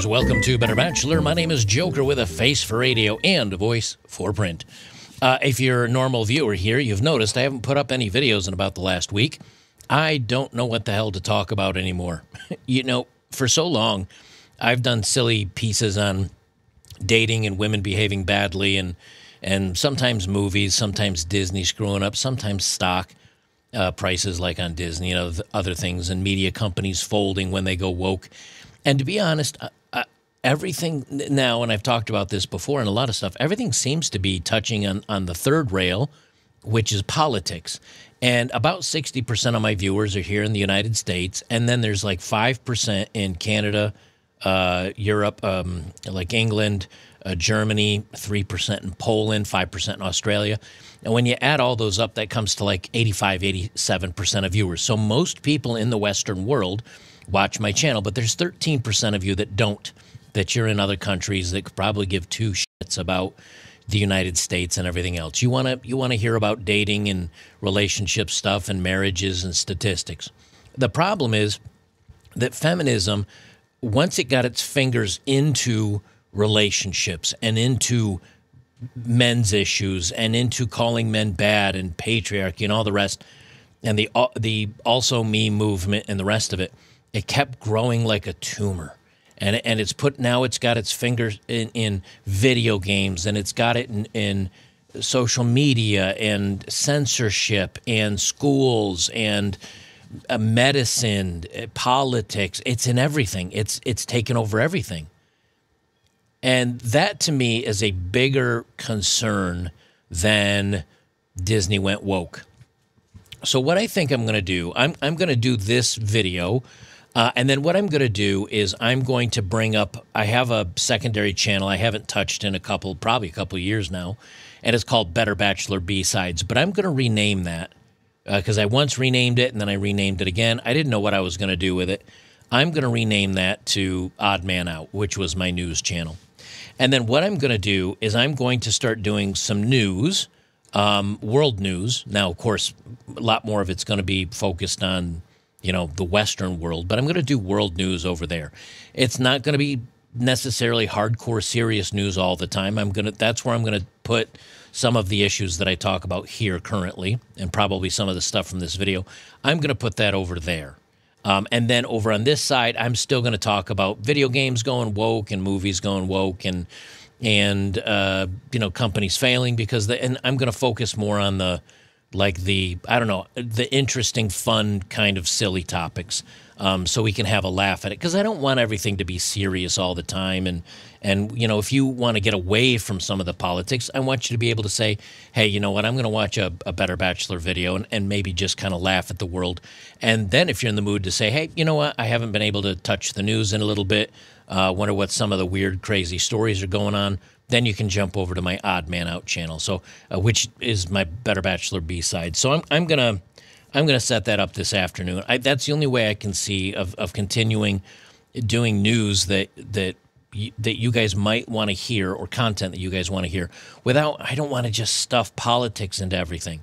guys, welcome to Better Bachelor. My name is Joker with a face for radio and a voice for print. If you're a normal viewer here, you've noticed I haven't put up any videos in about the last week. I don't know what the hell to talk about anymore. You know, for so long, I've done silly pieces on dating and women behaving badly and sometimes movies, sometimes Disney screwing up, sometimes stock prices like on Disney, you know, other things, and media companies folding when they go woke. And to be honest, everything now, and I've talked about this before and a lot of stuff, everything seems to be touching on the third rail, which is politics. And about 60% of my viewers are here in the United States. And then there's like 5% in Canada, Europe, like England, Germany, 3% in Poland, 5% in Australia. And when you add all those up, that comes to like 85, 87% of viewers. So most people in the Western world watch my channel, but there's 13% of you that don't, that you're in other countries that could probably give two shits about the United States and everything else. You want to hear about dating and relationship stuff and marriages and statistics. The problem is that feminism, once it got its fingers into relationships and into men's issues and into calling men bad and patriarchy and all the rest, and the also me movement and the rest of it, it kept growing like a tumor. And it's put, now it's got its fingers in video games, and it's got it in social media and censorship and schools and medicine, politics. It's in everything. It's taken over everything. And that, to me, is a bigger concern than Disney went woke. So what I think I'm going to do, I'm going to do this video, and then what I'm going to do is I'm going to bring up, I have a secondary channel I haven't touched in probably a couple of years now, and it's called Better Bachelor B-Sides, but I'm going to rename that because I once renamed it and then I renamed it again. I didn't know what I was going to do with it. I'm going to rename that to Odd Man Out, which was my news channel. And then what I'm going to do is I'm going to start doing some news, world news. Now, of course, a lot more of it's going to be focused on, you know, the Western world, but I'm going to do world news over there. It's not going to be necessarily hardcore serious news all the time. That's where I'm going to put some of the issues that I talk about here currently, and probably some of the stuff from this video. I'm going to put that over there. And then over on this side, I'm still going to talk about video games going woke and movies going woke and you know, companies failing because and I'm going to focus more on I don't know, the interesting, fun kind of silly topics, so we can have a laugh at it, because I don't want everything to be serious all the time. And you know, if you want to get away from some of the politics, I want you to be able to say, hey, you know what, I'm going to watch a Better Bachelor video and maybe just kind of laugh at the world. And then if you're in the mood to say, hey, you know what, I haven't been able to touch the news in a little bit, wonder what some of the weird, crazy stories are going on, then you can jump over to my Odd Man Out channel, so which is my Better Bachelor B-Side. So I'm gonna set that up this afternoon. That's the only way I can see of continuing doing news that you guys might want to hear, or content that you guys want to hear. I don't want to just stuff politics into everything,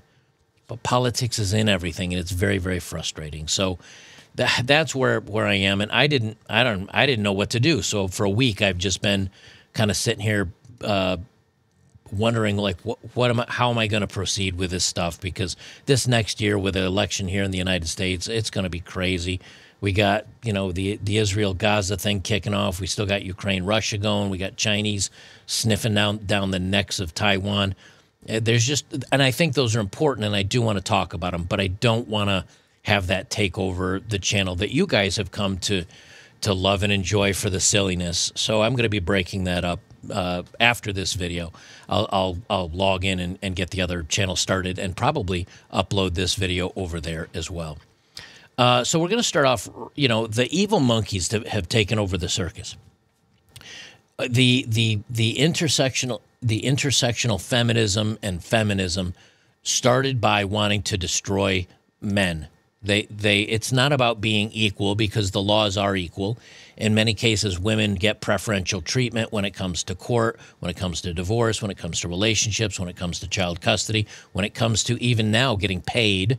but politics is in everything, and it's very, very frustrating. So that's where I am, and I didn't know what to do. So for a week I've just been kind of sitting here, wondering, like, how am I going to proceed with this stuff? Because this next year, with the election here in the United States, it's going to be crazy. We got, you know, the Israel-Gaza thing kicking off. We still got Ukraine-Russia going. We got Chinese sniffing down the necks of Taiwan. There's just, and I think those are important, and I do want to talk about them, but I don't want to have that take over the channel that you guys have come to love and enjoy for the silliness. So I'm going to be breaking that up. After this video, I'll log in and get the other channel started, and probably upload this video over there as well. So we're going to start off, you know, the evil monkeys that have taken over the circus. The intersectional feminism and feminism started by wanting to destroy men. It's not about being equal, because the laws are equal. In many cases, women get preferential treatment when it comes to court, when it comes to divorce, when it comes to relationships, when it comes to child custody, when it comes to even now getting paid.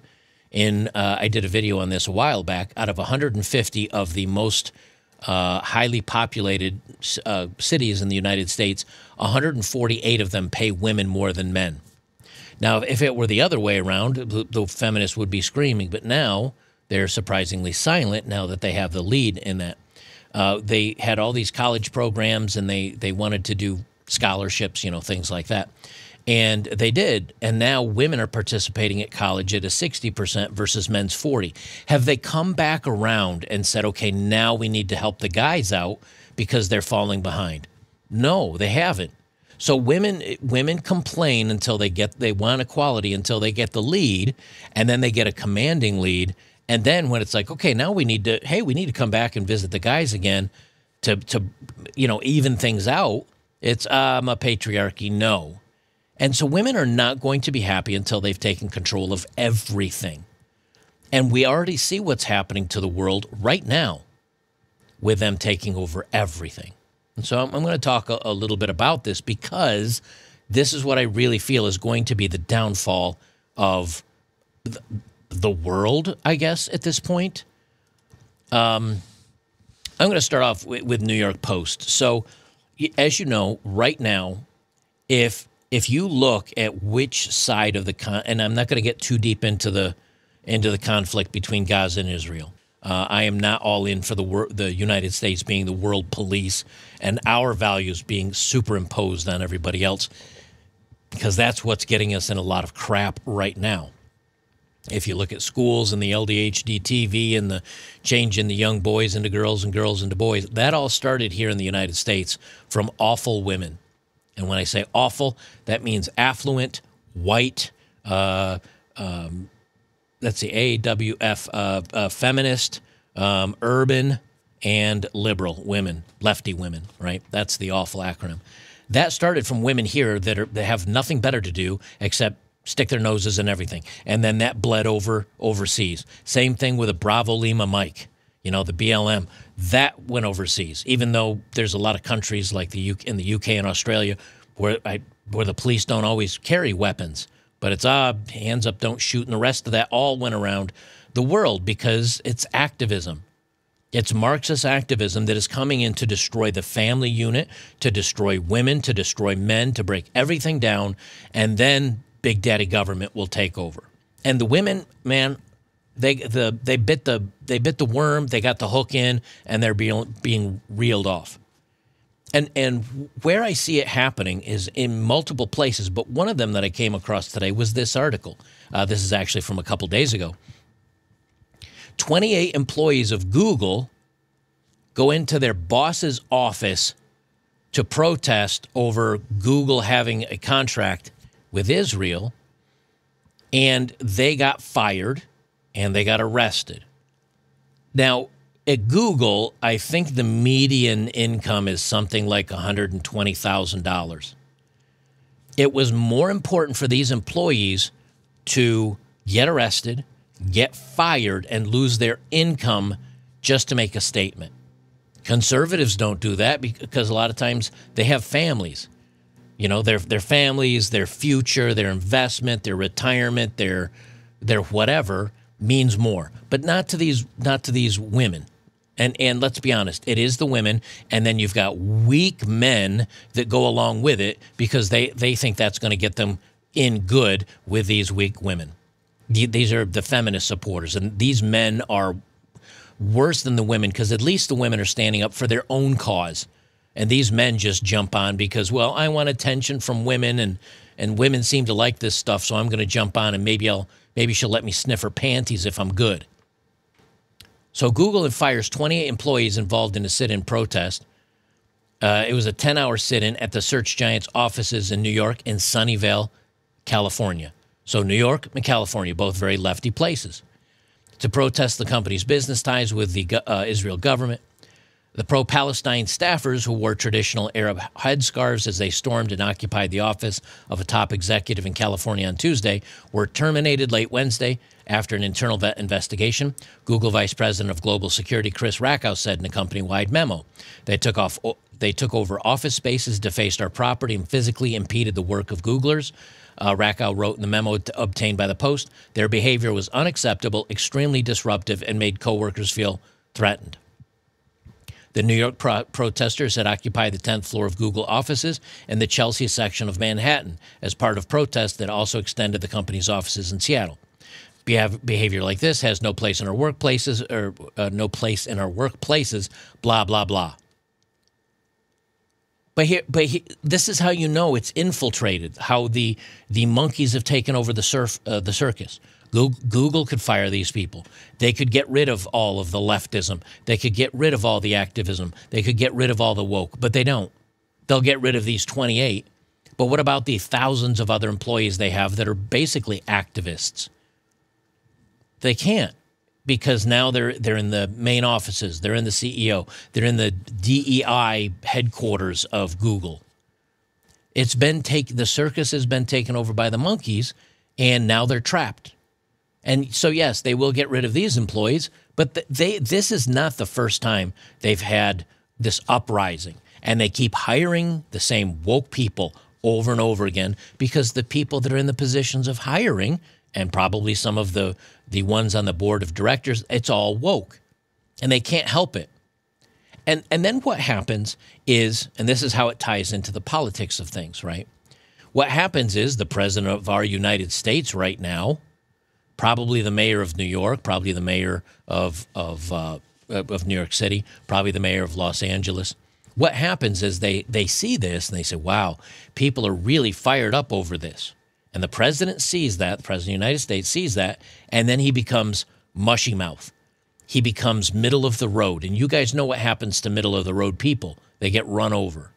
I did a video on this a while back. Out of 150 of the most highly populated cities in the United States, 148 of them pay women more than men. Now, if it were the other way around, the feminists would be screaming, but now they're surprisingly silent now that they have the lead in that. They had all these college programs, and they wanted to do scholarships, you know, things like that. And they did, and now women are participating at college at a 60% versus men's 40%. Have they come back around and said, okay, now we need to help the guys out because they're falling behind? No, they haven't. So women complain until they want equality, until they get the lead, and then they get a commanding lead. And then when it's like, okay, now we need to, hey, we need to come back and visit the guys again to you know, even things out. It's a patriarchy, no. And so women are not going to be happy until they've taken control of everything. And we already see what's happening to the world right now with them taking over everything. And so I'm going to talk a little bit about this, because this is what I really feel is going to be the downfall of the world, I guess, at this point. I'm going to start off with New York Post. So as you know, right now, if you look at which side of the and I'm not going to get too deep into the conflict between Gaza and Israel. I am not all in for the United States being the world police and our values being superimposed on everybody else, because that's what's getting us in a lot of crap right now. If you look at schools and the LDHD TV and the change in the young boys into girls and girls into boys, that all started here in the United States from awful women. And when I say awful, that means affluent, white, let's see, AWF, feminist, urban, and liberal women, lefty women, right? That's the awful acronym. That started from women here that have nothing better to do except stick their noses in everything. And then that bled over overseas. Same thing with a Bravo Lima Mike. You know, the BLM, that went overseas, even though there's a lot of countries like in the UK and Australia where the police don't always carry weapons. But it's, hands up, don't shoot, and the rest of that all went around the world because it's activism. It's Marxist activism that is coming in to destroy the family unit, to destroy women, to destroy men, to break everything down, and then Big Daddy government will take over. And the women, man, They bit the worm, they got the hook in, and they're being reeled off. And where I see it happening is in multiple places, but one of them that I came across today was this article. This is actually from a couple days ago. 28 employees of Google go into their boss's office to protest over Google having a contract with Israel, and they got fired. And they got arrested. Now, at Google, I think the median income is something like $120,000. It was more important for these employees to get arrested, get fired, and lose their income just to make a statement. Conservatives don't do that because a lot of times they have families. You know, their families, their future, their investment, their retirement, their whatever means more, but not to these women. And let's be honest, it is the women, and then you've got weak men that go along with it because they think that's going to get them in good with these weak women. These are the feminist supporters, and these men are worse than the women because at least the women are standing up for their own cause. And these men just jump on because, well, I want attention from women, and women seem to like this stuff, so I'm going to jump on, and maybe she'll let me sniff her panties if I'm good. So Google fires 28 employees involved in a sit-in protest. It was a 10-hour sit-in at the search giant's offices in New York and Sunnyvale, California. So New York and California, both very lefty places, to protest the company's business ties with the Israel government. The pro-Palestine staffers, who wore traditional Arab headscarves as they stormed and occupied the office of a top executive in California on Tuesday, were terminated late Wednesday after an internal investigation. Google Vice President of Global Security Chris Rakow said in a company-wide memo, "They took over office spaces, defaced our property, and physically impeded the work of Googlers." Rakow wrote in the memo obtained by the Post, "Their behavior was unacceptable, extremely disruptive, and made coworkers feel threatened." the New York protesters had occupied the 10th floor of Google offices and the Chelsea section of Manhattan as part of protests that also extended the company's offices in Seattle. Behavior like this has no place in our workplaces, or blah, blah, blah. But this is how you know it's infiltrated, how the monkeys have taken over the circus. Google could fire these people. They could get rid of all of the leftism. They could get rid of all the activism. They could get rid of all the woke, but they don't. They'll get rid of these 28. But what about the thousands of other employees they have that are basically activists? They can't, because now they're in the main offices. They're in the CEO. They're in the DEI headquarters of Google. It's been the circus has been taken over by the monkeys, and now they're trapped. And so, yes, they will get rid of these employees, but this is not the first time they've had this uprising. And they keep hiring the same woke people over and over again, because the people that are in the positions of hiring, and probably some of the ones on the board of directors, it's all woke. And they can't help it. And then what happens is, and this is how it ties into the politics of things, right? What happens is the president of our United States right now, probably the mayor of New York, probably the mayor of New York City, probably the mayor of Los Angeles. What happens is they see this and they say, wow, people are really fired up over this. And the president sees that, the president of the United States sees that, and then he becomes mushy mouth. He becomes middle of the road. And you guys know what happens to middle of the road people. They get run over.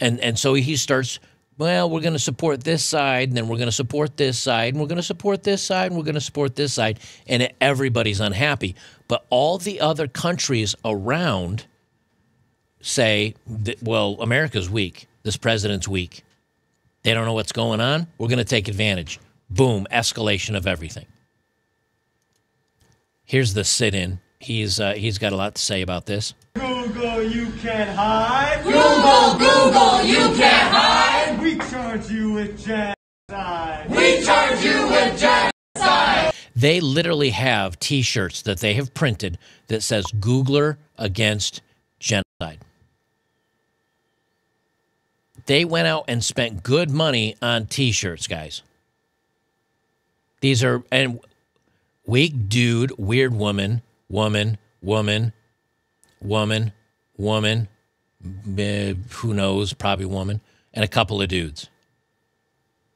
And so he starts, well, we're going to support this side, and then we're going to support this side, and we're going to support this side, and we're going to support this side, and everybody's unhappy. But all the other countries around say, that, well, America's weak. This president's weak. They don't know what's going on. We're going to take advantage. Boom, escalation of everything. Here's the sit-in. He's got a lot to say about this. Google, you can't hide. Google, Google, you can't hide. We charge you with genocide. We charge you with genocide. They literally have T-shirts that they have printed that says Googler against genocide. They went out and spent good money on T-shirts, guys. These are, and weak dude, weird woman, woman, woman, woman, woman, who knows, probably woman, and a couple of dudes.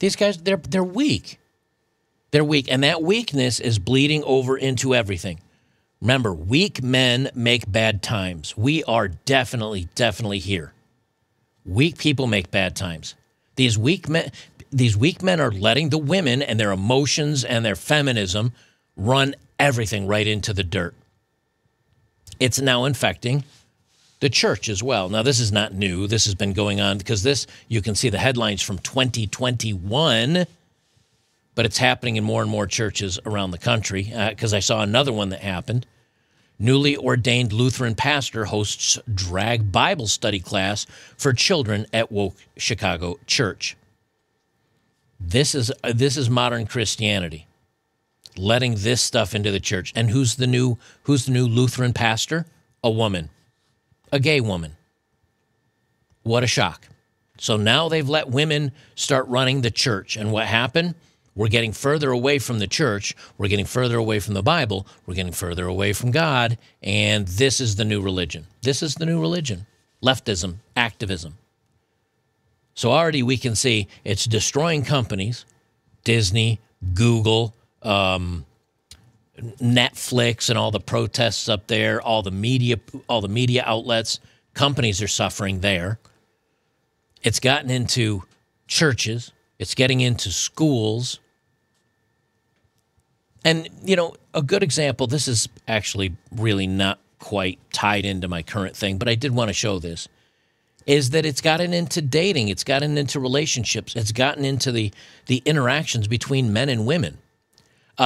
These guys, they're weak. They're weak, and that weakness is bleeding over into everything. Remember, weak men make bad times. We are definitely, definitely here. Weak people make bad times. These weak men are letting the women and their emotions and their feminism run everything right into the dirt. It's now infecting the church as well. Now, this is not new. This has been going on because this, you can see the headlines from 2021, but it's happening in more and more churches around the country, because I saw another one that happened. Newly ordained Lutheran pastor hosts drag Bible study class for children at woke Chicago church. This is modern Christianity. Letting this stuff into the church. And who's the new Lutheran pastor? A woman. A gay woman. What a shock. So now they've let women start running the church. And what happened? We're getting further away from the church. We're getting further away from the Bible. We're getting further away from God. And this is the new religion. This is the new religion. Leftism, activism. So already we can see it's destroying companies. Disney, Google, Netflix, and all the protests up there, all the media outlets, companies are suffering there. It's gotten into churches. It's getting into schools. And, you know, a good example, this is actually really not quite tied into my current thing, but I did want to show this, is that it's gotten into dating. It's gotten into relationships. It's gotten into the interactions between men and women.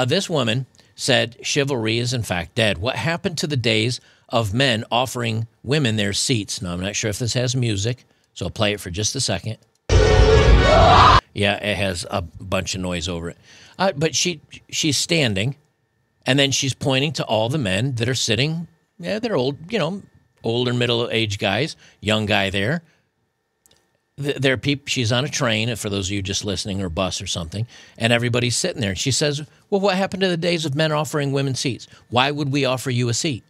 This woman said chivalry is in fact dead. What happened to the days of men offering women their seats? Now, I'm not sure if this has music, so I'll play it for just a second. Yeah, it has a bunch of noise over it. But she's standing, and then she's pointing to all the men that are sitting. Yeah, they're old, you know, older middle-aged guys, young guy there. There are people, she's on a train, for those of you just listening, or bus or something, and everybody's sitting there. And she says, well, what happened to the days of men offering women seats? Why would we offer you a seat?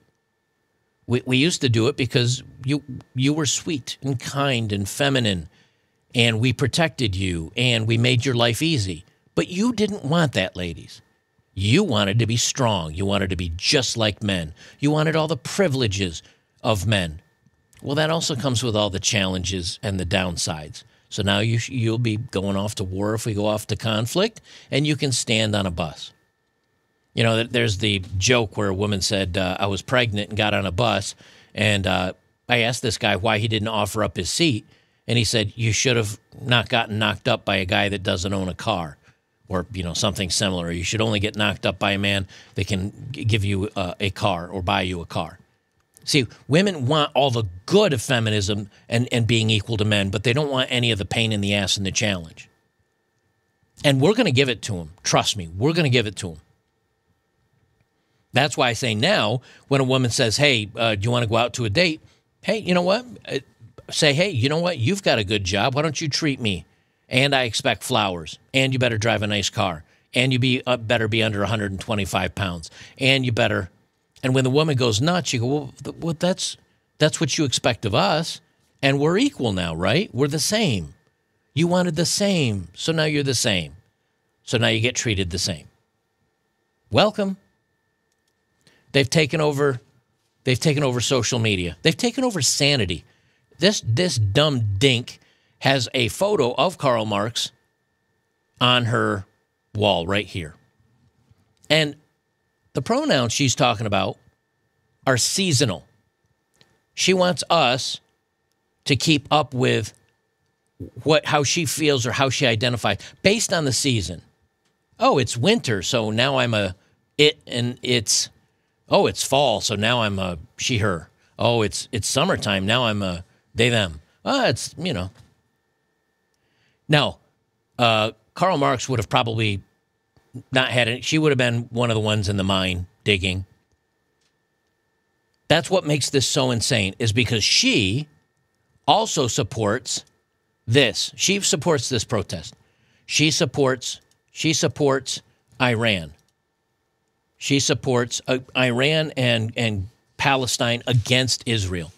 We used to do it because you were sweet and kind and feminine, and we protected you, and we made your life easy. But you didn't want that, ladies. You wanted to be strong. You wanted to be just like men. You wanted all the privileges of men. Well, that also comes with all the challenges and the downsides. So now you'll be going off to war if we go off to conflict, and you can stand on a bus. You know, there's the joke where a woman said, I was pregnant and got on a bus, and I asked this guy why he didn't offer up his seat, and he said, you should have not gotten knocked up by a guy that doesn't own a car, or, you know, something similar. You should only get knocked up by a man that can give you a car or buy you a car. See, women want all the good of feminism and being equal to men, but they don't want any of the pain in the ass and the challenge. And we're going to give it to them. Trust me, we're going to give it to them. That's why I say now, when a woman says, hey, do you want to go out to a date? Hey, you know what? Say, hey, you know what? You've got a good job. Why don't you treat me? And I expect flowers. And you better drive a nice car. And you better be under 125 pounds. And you better... And when the woman goes nuts, you go, well, that's what you expect of us, and we're equal now, right? We're the same. You wanted the same, so now you're the same. So now you get treated the same. Welcome. They've taken over social media. They've taken over sanity. This dumb dink has a photo of Karl Marx on her wall right here. And the pronouns she's talking about are seasonal. She wants us to keep up with how she feels or how she identifies based on the season. Oh, it's winter, so now I'm a it, and it's, oh, it's fall, so now I'm a she, her. Oh, it's summertime, now I'm a they, them. Oh, it's, you know. Now, Karl Marx would have probably not had it. She would have been one of the ones in the mine digging. That's what makes this so insane, is because she also supports this. She supports this protest. She supports Iran. She supports Iran and Palestine against Israel.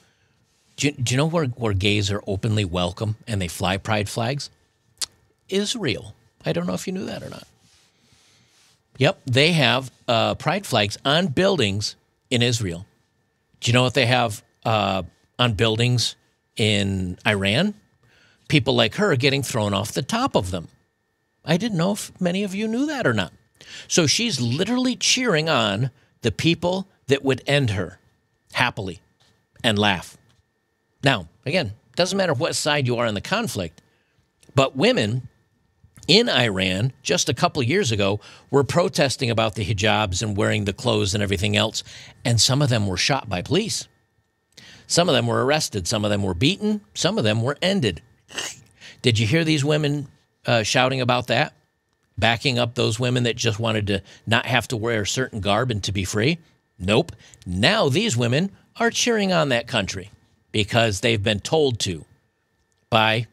Do you know where gays are openly welcome and they fly pride flags? Israel. I don't know if you knew that or not. Yep, they have pride flags on buildings in Israel. Do you know what they have on buildings in Iran? People like her getting thrown off the top of them. I didn't know if many of you knew that or not. So she's literally cheering on the people that would end her happily and laugh. Now, again, doesn't matter what side you are in the conflict, but women in Iran, just a couple of years ago, were protesting about the hijabs and wearing the clothes and everything else, and some of them were shot by police. Some of them were arrested. Some of them were beaten. Some of them were ended. Did you hear these women shouting about that? Backing up those women that just wanted to not have to wear a certain garb and to be free? Nope. Now these women are cheering on that country because they've been told to by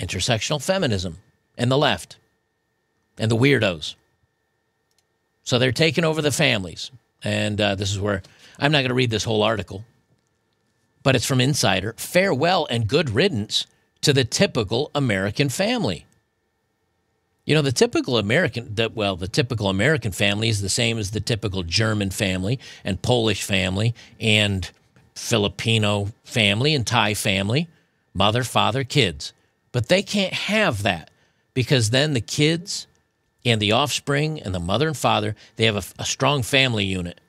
intersectional feminism and the left. And the weirdos. So they're taking over the families. And this is where, I'm not going to read this whole article, but it's from Insider. Farewell and good riddance to the typical American family. You know, the typical American family is the same as the typical German family and Polish family and Filipino family and Thai family, mother, father, kids. But they can't have that, because then the kids and the offspring and the mother and father, they have a strong family unit.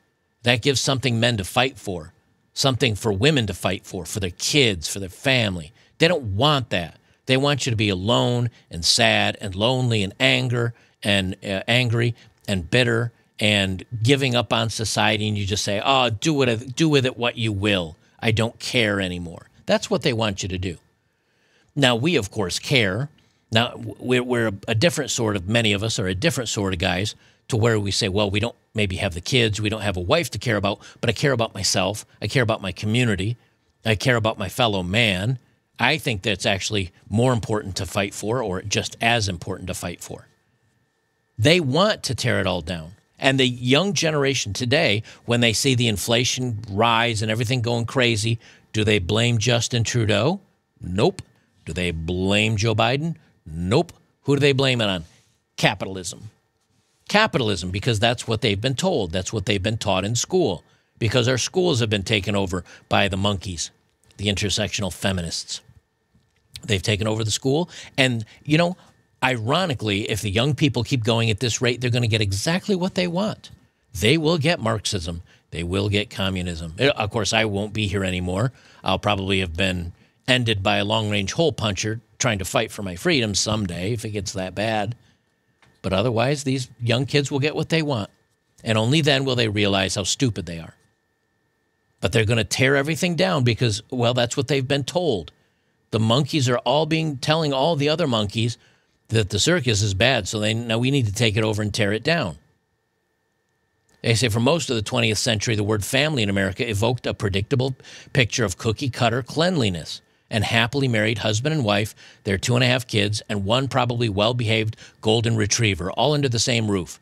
That gives something men to fight for, something for women to fight for their kids, for their family. They don't want that. They want you to be alone and sad and lonely and angry and bitter and giving up on society, and you just say, oh, do with it what you will. I don't care anymore. That's what they want you to do. Now, we, of course, care. Now, we're a different sort of, many of us are a different sort of guys to where we say, well, we don't maybe have the kids, we don't have a wife to care about, but I care about myself, I care about my community, I care about my fellow man. I think that's actually more important to fight for, or just as important to fight for. They want to tear it all down. And the young generation today, when they see the inflation rise and everything going crazy, do they blame Justin Trudeau? Nope. Do they blame Joe Biden? Nope. Who do they blame it on? Capitalism. Capitalism, because that's what they've been told. That's what they've been taught in school, because our schools have been taken over by the monkeys, the intersectional feminists. They've taken over the school. And, you know, ironically, if the young people keep going at this rate, they're going to get exactly what they want. They will get Marxism. They will get communism. Of course, I won't be here anymore. I'll probably have been ended by a long-range hole puncher trying to fight for my freedom someday if it gets that bad. But otherwise, these young kids will get what they want. And only then will they realize how stupid they are. But they're going to tear everything down because, well, that's what they've been told. The monkeys are all telling all the other monkeys that the circus is bad, so now we need to take it over and tear it down. They say for most of the 20th century, the word family in America evoked a predictable picture of cookie-cutter cleanliness and happily married husband and wife, their 2.5 kids, and one probably well-behaved golden retriever, all under the same roof.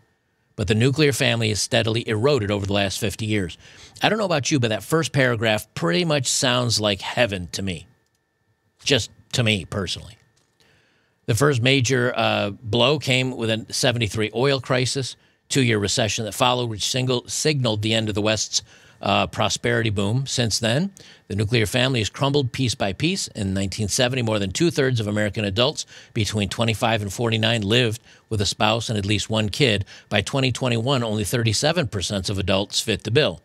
But the nuclear family has steadily eroded over the last 50 years. I don't know about you, but that first paragraph pretty much sounds like heaven to me. Just to me, personally. The first major blow came with a 73 oil crisis, two-year recession that followed, which signaled the end of the West's prosperity boom. Since then, the nuclear family has crumbled piece by piece. In 1970, more than two-thirds of American adults between 25 and 49 lived with a spouse and at least one kid. By 2021, only 37% of adults fit the bill.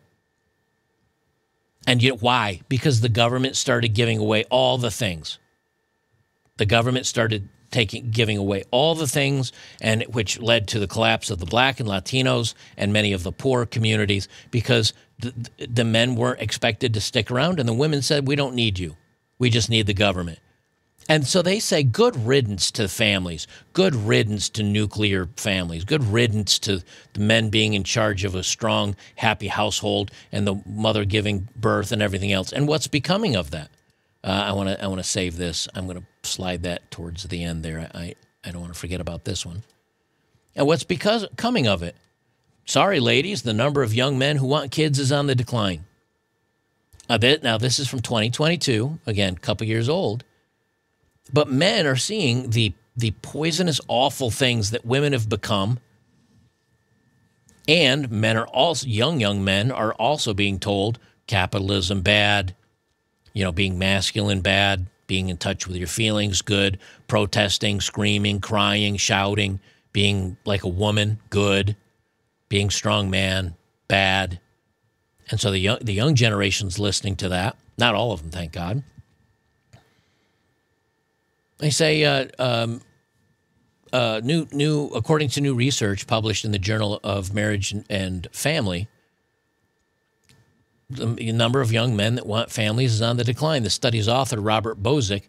And yet, why? Because the government started giving away all the things. The government started giving away all the things, and which led to the collapse of the Black and Latinos and many of the poor communities, because the men weren't expected to stick around, and the women said, we don't need you. We just need the government. And so they say good riddance to families, good riddance to nuclear families, good riddance to the men being in charge of a strong, happy household and the mother giving birth and everything else. And what's becoming of that? I want to save this. I'm going to slide that towards the end there. I don't want to forget about this one. And what's coming of it? Sorry, ladies, the number of young men who want kids is on the decline. Now, this is from 2022, again, a couple years old. But men are seeing the poisonous, awful things that women have become. And men are also, young men are also being told capitalism bad. You know, being masculine, bad, being in touch with your feelings, good, protesting, screaming, crying, shouting, being like a woman, good, being strong man, bad. And so the young generation's listening to that. Not all of them, thank God. They say, according to new research published in the Journal of Marriage and Family, the number of young men that want families is on the decline. The study's author, Robert Bozick,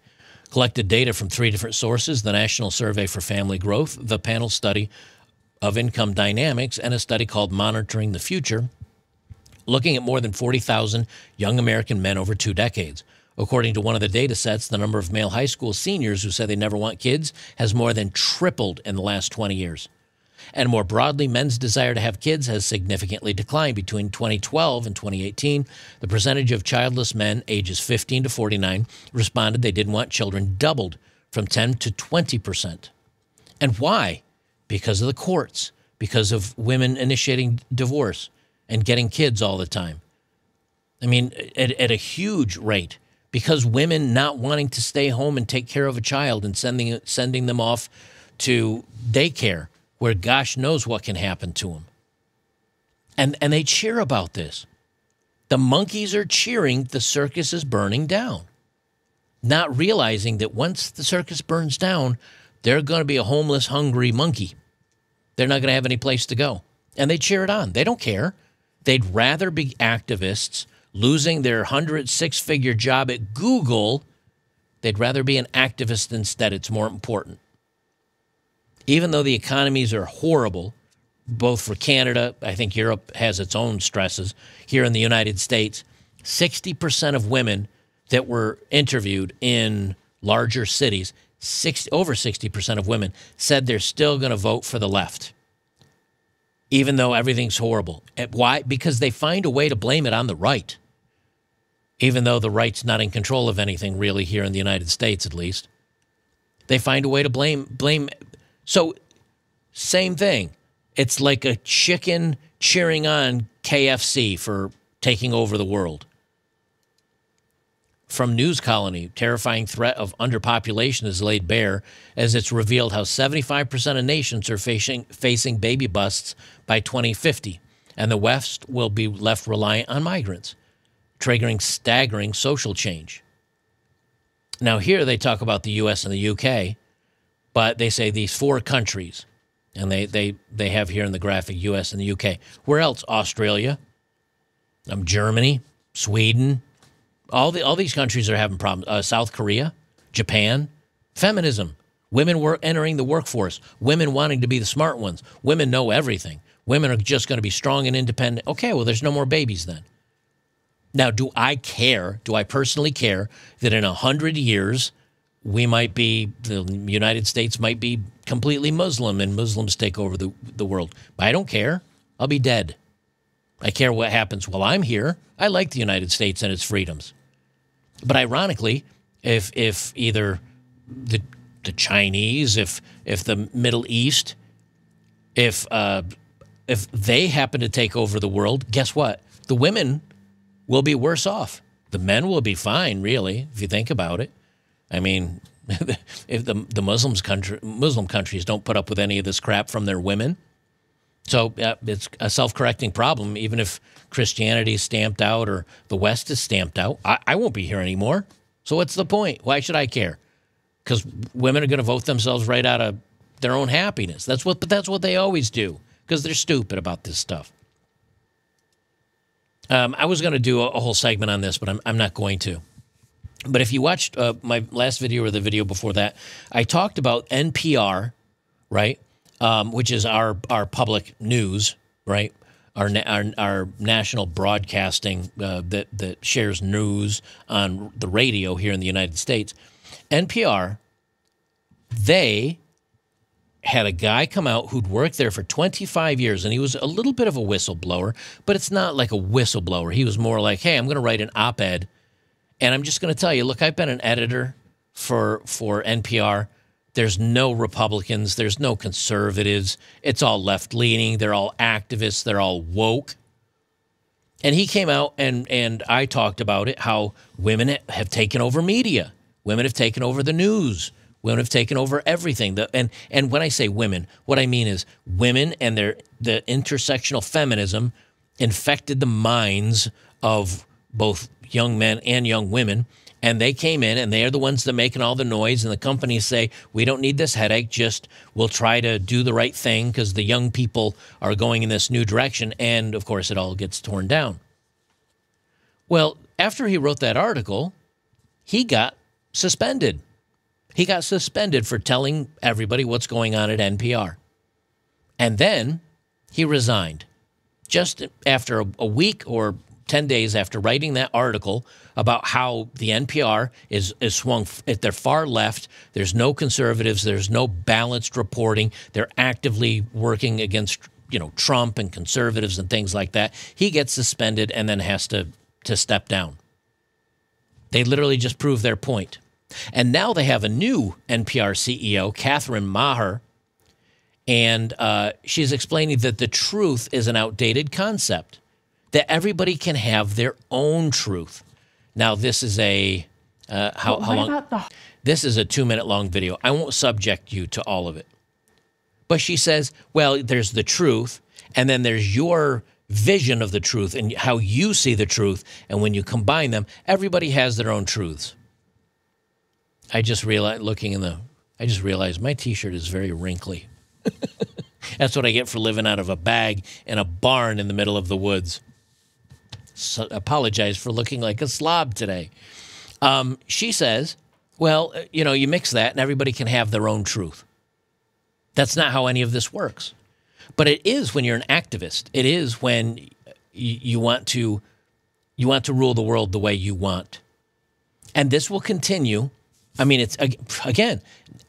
collected data from 3 different sources: the National Survey for Family Growth, the panel study of income dynamics, and a study called Monitoring the Future, looking at more than 40,000 young American men over 2 decades. According to one of the data sets, the number of male high school seniors who say they never want kids has more than tripled in the last 20 years. And more broadly, men's desire to have kids has significantly declined. Between 2012 and 2018, the percentage of childless men ages 15 to 49 responded they didn't want children doubled from 10 to 20%. And why? Because of the courts, because of women initiating divorce and getting kids all the time. I mean, at a huge rate, because women not wanting to stay home and take care of a child and sending them off to daycare, where gosh knows what can happen to them. And they cheer about this. The monkeys are cheering the circus is burning down, not realizing that once the circus burns down, they're going to be a homeless, hungry monkey. They're not going to have any place to go. And they cheer it on. They don't care. They'd rather be activists losing their 106-figure job at Google. They'd rather be an activist instead. It's more important. Even though the economies are horrible, both for Canada, I think Europe has its own stresses, here in the United States, 60% of women that were interviewed in larger cities, over 60% of women said they're still going to vote for the left, even though everything's horrible. Why? Because they find a way to blame it on the right, even though the right's not in control of anything really here in the United States, at least. They find a way to blame. So same thing. It's like a chicken cheering on KFC for taking over the world. From News Colony, terrifying threat of underpopulation is laid bare as it's revealed how 75% of nations are facing baby busts by 2050, and the West will be left reliant on migrants, triggering staggering social change. Now here they talk about the U.S. and the UK, but they say these four countries, and they have here in the graphic U.S. and the UK. Where else? Australia, Germany, Sweden. All these countries are having problems. South Korea, Japan. Feminism. Women were entering the workforce. Women wanting to be the smart ones. Women know everything. Women are just going to be strong and independent. Okay, well, there's no more babies then. Now, do I care? Do I personally care that in 100 years we might be, the United States might be completely Muslim and Muslims take over the world? But I don't care. I'll be dead. I care what happens while I'm here. I like the United States and its freedoms. But ironically, if either the Chinese, if the Middle East, if they happen to take over the world, guess what? The women will be worse off. The men will be fine, really, if you think about it. I mean, if the Muslim countries don't put up with any of this crap from their women. So it's a self-correcting problem. Even if Christianity is stamped out or the West is stamped out, I won't be here anymore. So what's the point? Why should I care? Because women are going to vote themselves right out of their own happiness. But that's what they always do, because they're stupid about this stuff. I was going to do a whole segment on this, but I'm not going to. But if you watched my last video or the video before that, I talked about NPR, right? Which is our public news, right? Our national broadcasting that shares news on the radio here in the United States. NPR, they had a guy come out who'd worked there for 25 years, and he was a little bit of a whistleblower, but it's not like a whistleblower. He was more like, hey, I'm going to write an op-ed, and I'm just going to tell you, look, I've been an editor for NPR. There's no Republicans. There's no conservatives. It's all left-leaning. They're all activists. They're all woke. And he came out, and I talked about it, how women have taken over media. Women have taken over the news. Women have taken over everything. And when I say women, what I mean is women and the intersectional feminism infected the minds of both young men and young women. And they came in, and they are the ones that are making all the noise, and the companies say, we don't need this headache, just we'll try to do the right thing because the young people are going in this new direction, and, of course, it all gets torn down. Well, after he wrote that article, he got suspended. He got suspended for telling everybody what's going on at NPR. And then he resigned. Just after a week or 10 days after writing that article about how the NPR is swung at their far left, there's no conservatives, there's no balanced reporting, they're actively working against, you know, Trump and conservatives and things like that. He gets suspended and then has to step down. They literally just proved their point. And now they have a new NPR CEO, Katherine Maher, and she's explaining that the truth is an outdated concept, that everybody can have their own truth. Now, this is a how long? This is a 2-minute-long video. I won't subject you to all of it. But she says, well, there's the truth, and then there's your vision of the truth and how you see the truth, and when you combine them, everybody has their own truths. I just realized, I just realized my T-shirt is very wrinkly. That's what I get for living out of a bag in a barn in the middle of the woods. So, apologize for looking like a slob today. She says, well, you know, you mix that and everybody can have their own truth. That's not how any of this works. But it is when you're an activist. It is when you want to rule the world the way you want. And this will continue. I mean, it's again,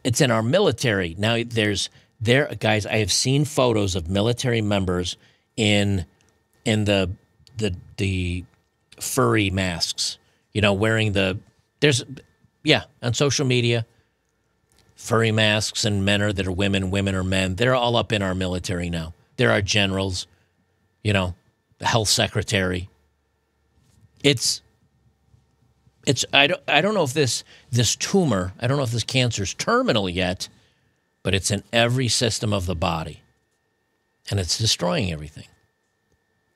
it's in our military. Now, guys, I have seen photos of military members in the furry masks, you know, wearing the, on social media, furry masks, and men are, that are women, women are men. They're all up in our military now. They're our generals, you know, the health secretary. I don't know if this tumor, I don't know if this cancer's terminal yet, but it's in every system of the body, and it's destroying everything.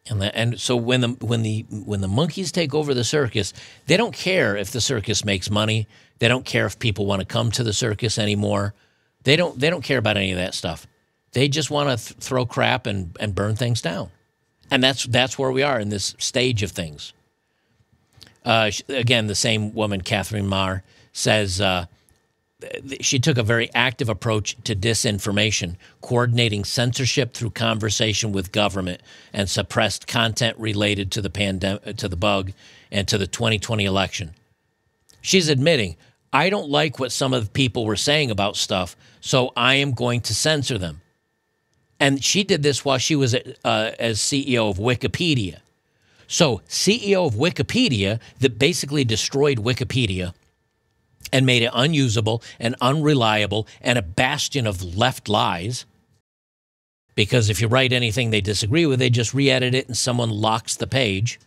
And so when the monkeys take over the circus, they don't care if the circus makes money. They don't care if people want to come to the circus anymore. They don't care about any of that stuff. They just want to throw crap and burn things down. And that's where we are in this stage of things. Again, the same woman, Catherine Marr, says she took a very active approach to disinformation, coordinating censorship through conversation with government, and suppressed content related to the pandemic, to the bug, and to the 2020 election. She's admitting, I don't like what some of the people were saying about stuff, so I am going to censor them. And she did this while she was as CEO of Wikipedia. So CEO of Wikipedia, that basically destroyed Wikipedia and made it unusable and unreliable and a bastion of left lies, because if you write anything they disagree with, they just re-edit it and someone locks the page.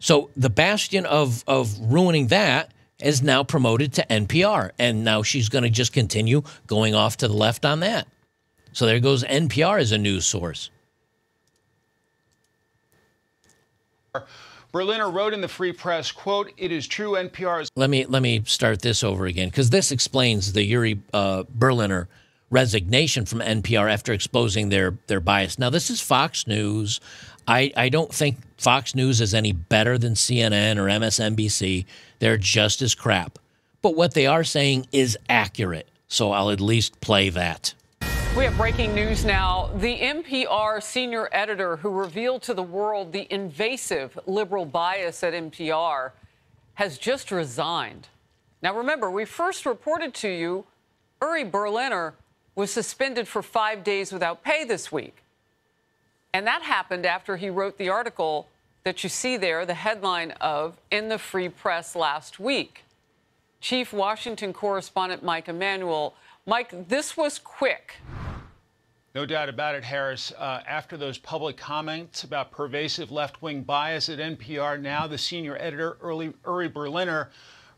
So the bastion of ruining that is now promoted to NPR, and now she's going to just continue going off to the left on that. So there goes NPR as a news source. Berliner wrote in the Free Press, quote, "It is true NPR's..." Let me start this over again, because this explains the Uri Berliner resignation from NPR after exposing their bias. Now, this is Fox News. I don't think Fox News is any better than CNN or MSNBC. They're just as crap. But what they are saying is accurate, so I'll at least play that. We have breaking news now. The NPR senior editor who revealed to the world the invasive liberal bias at NPR has just resigned. Now, remember, we first reported to you Uri Berliner was suspended for 5 days without pay this week. And that happened after he wrote the article that you see there, the headline of, in the Free Press last week. Chief Washington correspondent Mike Emanuel. Mike, this was quick. No doubt about it, Harris. After those public comments about pervasive left-wing bias at NPR, now the senior editor, Uri Berliner,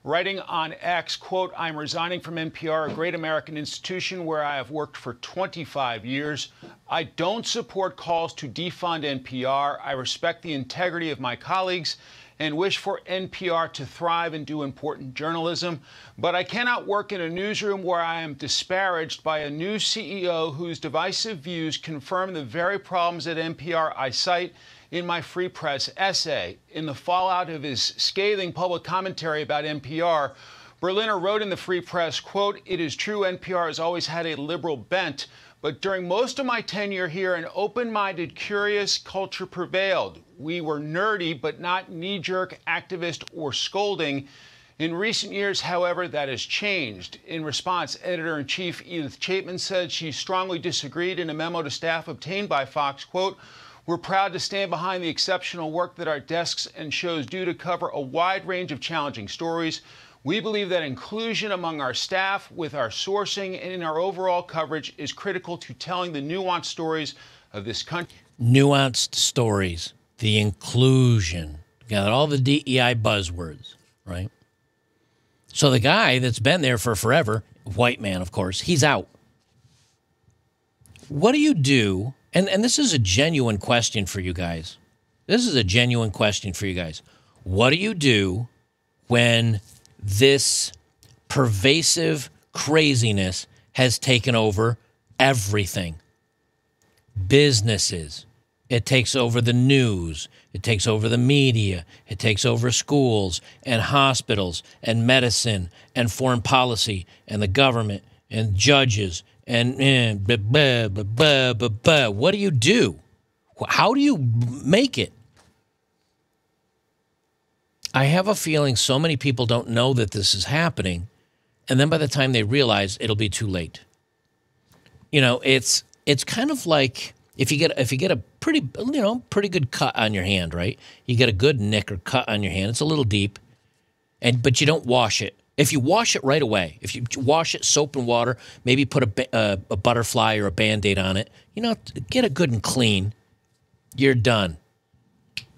writing on X, quote, "I'm resigning from NPR, a great American institution where I have worked for 25 years. I don't support calls to defund NPR. I respect the integrity of my colleagues and wish for NPR to thrive and do important journalism. But I cannot work in a newsroom where I am disparaged by a new CEO whose divisive views confirm the very problems at NPR I cite in my Free Press essay." In the fallout of his scathing public commentary about NPR, Berliner wrote in the Free Press, quote, "It is true NPR has always had a liberal bent, but during most of my tenure here, an open-minded, curious culture prevailed. We were nerdy, but not knee-jerk, activist, or scolding. In recent years, however, that has changed." In response, Editor-in-Chief Edith Chapman said she strongly disagreed in a memo to staff obtained by Fox, quote, "We're proud to stand behind the exceptional work that our desks and shows do to cover a wide range of challenging stories. We believe that inclusion among our staff, with our sourcing, and in our overall coverage is critical to telling the nuanced stories of this country." Nuanced stories, the inclusion, got all the DEI buzzwords, right? So the guy that's been there for forever, white man, of course, he's out. What do you do? And this is a genuine question for you guys. This is a genuine question for you guys. What do you do when this pervasive craziness has taken over everything? Businesses. It takes over the news. It takes over the media. It takes over schools and hospitals and medicine and foreign policy and the government and judges and blah, blah, blah, blah, blah, blah. What do you do? How do you make it? I have a feeling so many people don't know that this is happening, and then by the time they realize, it'll be too late. You know, it's kind of like if you get a pretty good cut on your hand, right? You get a good nick or cut on your hand. It's a little deep, but you don't wash it. If you wash it right away, if you wash it, soap and water, maybe put a butterfly or a Band-Aid on it, you know, get it good and clean, you're done.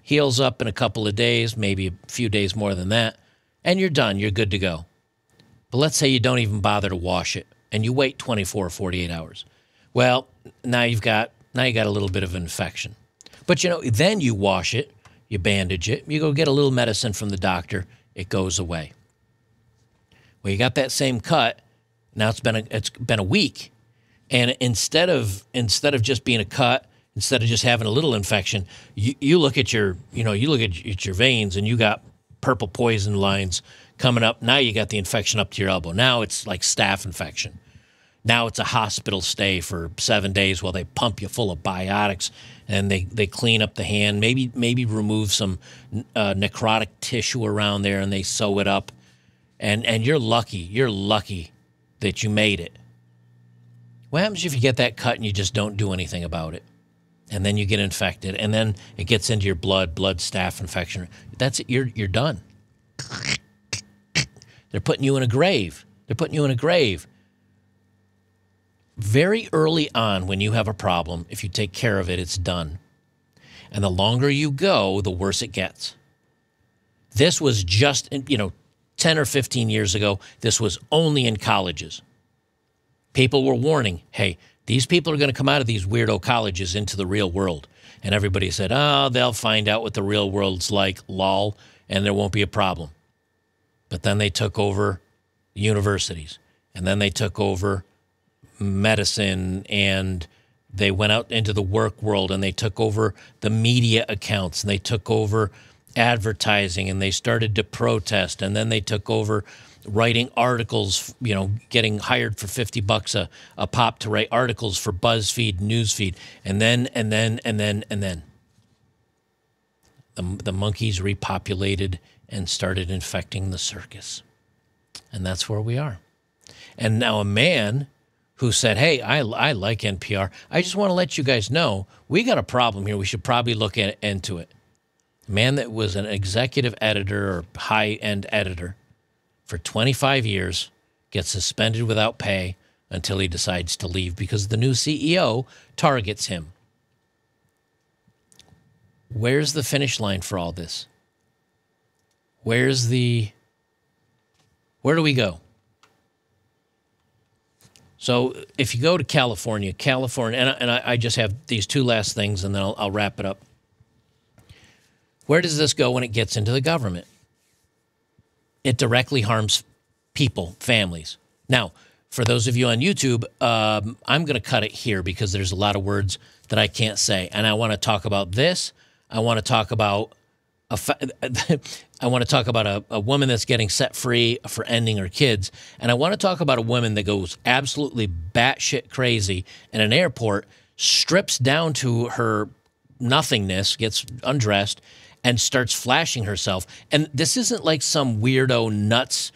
Heals up in a couple of days, maybe a few days more than that, and you're done. You're good to go. But let's say you don't even bother to wash it, and you wait 24 or 48 hours. Well, now you got a little bit of an infection. But, you know, then you wash it, you bandage it, you go get a little medicine from the doctor, it goes away. Well, you got that same cut. Now it's been a week, and instead of just being a cut, instead of just having a little infection, you look at your you look at your veins, and you got purple poison lines coming up. Now you got the infection up to your elbow. Now it's like staph infection. Now it's a hospital stay for 7 days while they pump you full of biotics, and they clean up the hand, maybe remove some necrotic tissue around there, and they sew it up. And you're lucky that you made it. What happens if you get that cut and you just don't do anything about it? And then you get infected, and then it gets into your blood, staph infection. That's it. You're done. They're putting you in a grave. They're putting you in a grave. Very early on when you have a problem, if you take care of it, it's done. And the longer you go, the worse it gets. This was just, 10 or 15 years ago, this was only in colleges. People were warning, hey, these people are going to come out of these weirdo colleges into the real world. And everybody said, oh, they'll find out what the real world's like, lol, and there won't be a problem. But then they took over universities, and then they took over medicine, and they went out into the work world, and they took over the media accounts, and they took over advertising, and they started to protest, and then they took over writing articles, getting hired for 50 bucks a pop to write articles for BuzzFeed, Newsfeed, and then the monkeys repopulated and started infecting the circus. And that's where we are. And now a man who said, hey, I like NPR. I just want to let you guys know we got a problem here. We should probably look into it. A man that was an executive editor or high-end editor for 25 years gets suspended without pay until he decides to leave because the new CEO targets him. Where's the finish line for all this? Where do we go? So if you go to California, and I just have these two last things, and then I'll wrap it up. Where does this go when it gets into the government? It directly harms people, families. Now, for those of you on YouTube, I'm going to cut it here because there's a lot of words that I can't say. And I want to talk about this. I want to talk about a woman that's getting set free for ending her kids. And I want to talk about a woman that goes absolutely batshit crazy in an airport, strips down to her nothingness, gets undressed, and starts flashing herself. And this isn't like some weirdo nuts,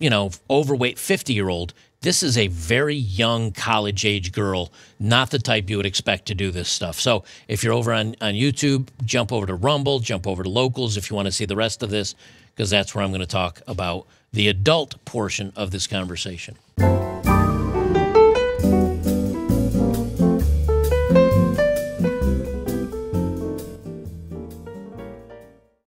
overweight 50-year-old. This is a very young college-age girl, not the type you would expect to do this stuff. So if you're over on YouTube, jump over to Rumble, jump over to Locals if you want to see the rest of this, because that's where I'm going to talk about the adult portion of this conversation.